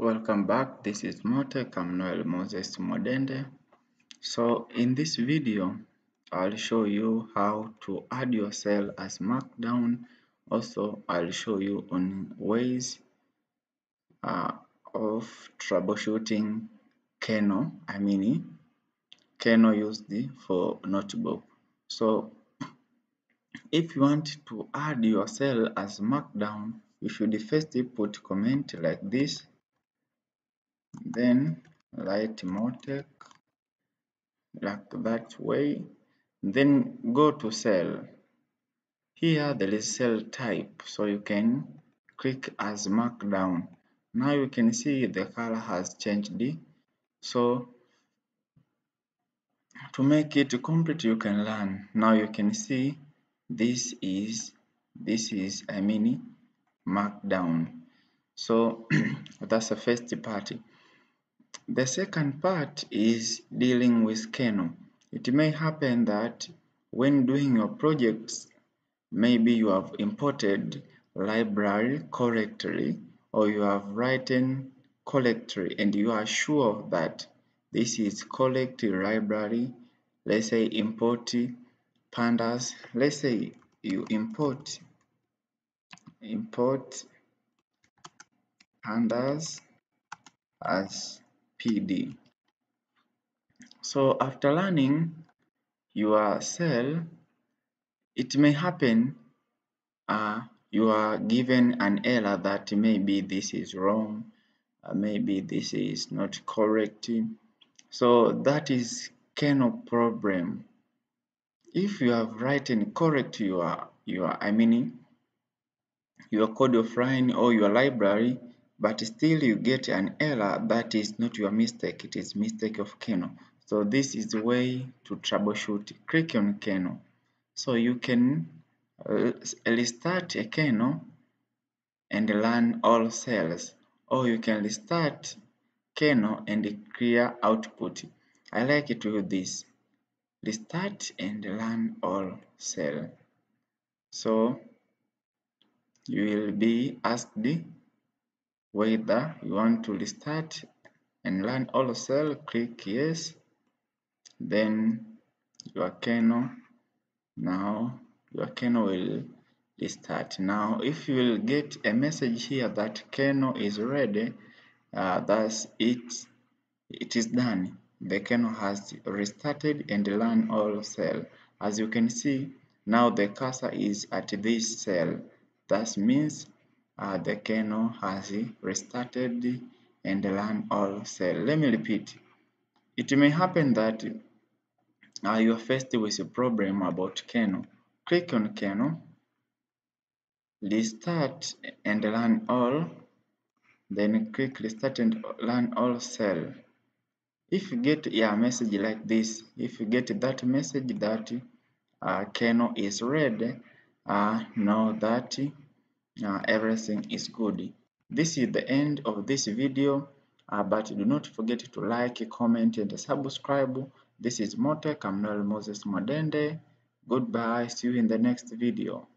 Welcome back. This is MoTech. I'm Noel Moses Modende. So in this video, I'll show you how to add your cell as Markdown. Also, I'll show you on ways of troubleshooting Keno. Keno used for notebook. So if you want to add your cell as Markdown, you should first put comment like this, then write MoTech like that way, then go to cell. Here there is cell type, so you can click as Markdown. Now you can see the color has changed. So to make it complete, you can learn. Now you can see this is Markdown. So that's the first part. The second part is dealing with Keno. It may happen that when doing your projects, maybe you have imported library correctly, or you have written correctly, and you are sure that this is correct library. Let's say import pandas. Let's say you import pandas as PD. So after learning your cell, it may happen you are given an error that maybe this is wrong, maybe this is not correct. So that is Keno problem. If you have written correct your code of line or your library, but still you get an error, that is not your mistake, it is mistake of Keno. So this is the way to troubleshoot. Click on Keno. So you can restart a Keno and learn all cells, or you can restart Keno and clear output. I like to do this. Restart and learn all cell. So you will be asked whether you want to restart and learn all cell. Click yes, then your Keno, now your Keno will restart. Now if you will get a message here that Keno is ready, that's it is done. The Keno has restarted and learn all cell. As you can see, now the cursor is at this cell. That means the Keno has restarted and learn all cell. Let me repeat. It may happen that you are faced with a problem about Keno. Click on Keno, restart and learn all, then click restart and learn all cell. If you get a message like this, if you get that message that Keno is ready, know that everything is good. This is the end of this video, but do not forget to like, comment, and subscribe. This is MoTech. I'm Noel Moses Modende. Goodbye. See you in the next video.